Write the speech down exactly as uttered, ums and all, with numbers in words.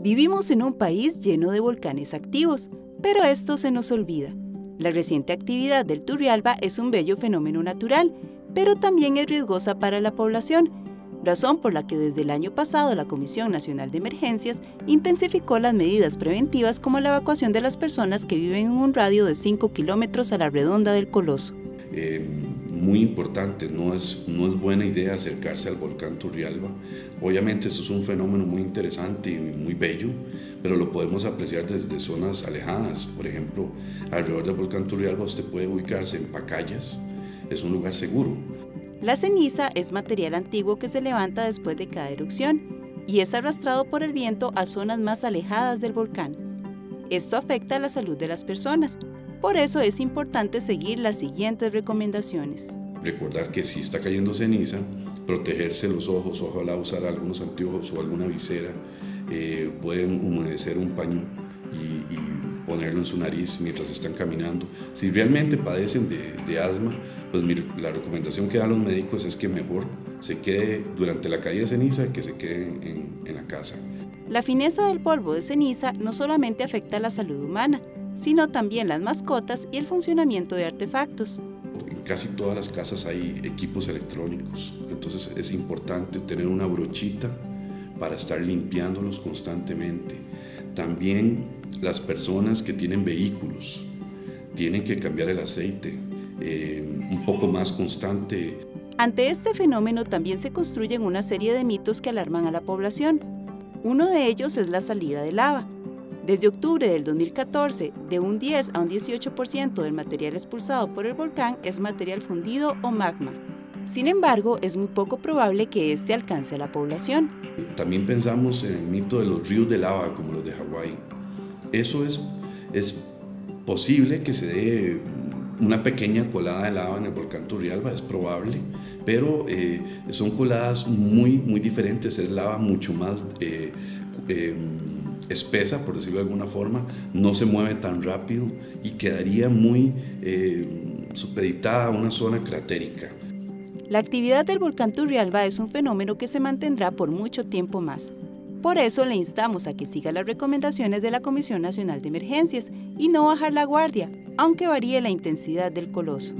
Vivimos en un país lleno de volcanes activos, pero esto se nos olvida. La reciente actividad del Turrialba es un bello fenómeno natural, pero también es riesgosa para la población, razón por la que desde el año pasado la Comisión Nacional de Emergencias intensificó las medidas preventivas como la evacuación de las personas que viven en un radio de cinco kilómetros a la redonda del Coloso. Eh, muy importante, no es, no es buena idea acercarse al volcán Turrialba. Obviamente eso es un fenómeno muy interesante y muy bello, pero lo podemos apreciar desde zonas alejadas. Por ejemplo, alrededor del volcán Turrialba usted puede ubicarse en Pacayas, es un lugar seguro. La ceniza es material antiguo que se levanta después de cada erupción y es arrastrado por el viento a zonas más alejadas del volcán. Esto afecta la salud de las personas, por eso es importante seguir las siguientes recomendaciones. Recordar que si está cayendo ceniza, protegerse los ojos, ojalá usar algunos anteojos o alguna visera, eh, pueden humedecer un paño y, y ponerlo en su nariz mientras están caminando. Si realmente padecen de, de asma, pues mi, la recomendación que dan los médicos es que mejor se quede durante la caída de ceniza que se quede en, en la casa. La fineza del polvo de ceniza no solamente afecta a la salud humana, sino también las mascotas y el funcionamiento de artefactos. En casi todas las casas hay equipos electrónicos, entonces es importante tener una brochita para estar limpiándolos constantemente. También las personas que tienen vehículos tienen que cambiar el aceite eh, un poco más constante. Ante este fenómeno también se construyen una serie de mitos que alarman a la población. Uno de ellos es la salida de lava. Desde octubre del dos mil catorce, de un diez a un dieciocho por ciento del material expulsado por el volcán es material fundido o magma. Sin embargo, es muy poco probable que este alcance a la población. También pensamos en el mito de los ríos de lava como los de Hawái. Eso es, es posible que se dé una pequeña colada de lava en el volcán Turrialba, es probable, pero eh, son coladas muy, muy diferentes, es lava mucho más eh, eh, espesa, por decirlo de alguna forma, no se mueve tan rápido y quedaría muy eh, supeditada a una zona cratérica. La actividad del volcán Turrialba es un fenómeno que se mantendrá por mucho tiempo más. Por eso le instamos a que siga las recomendaciones de la Comisión Nacional de Emergencias y no bajar la guardia, aunque varíe la intensidad del coloso.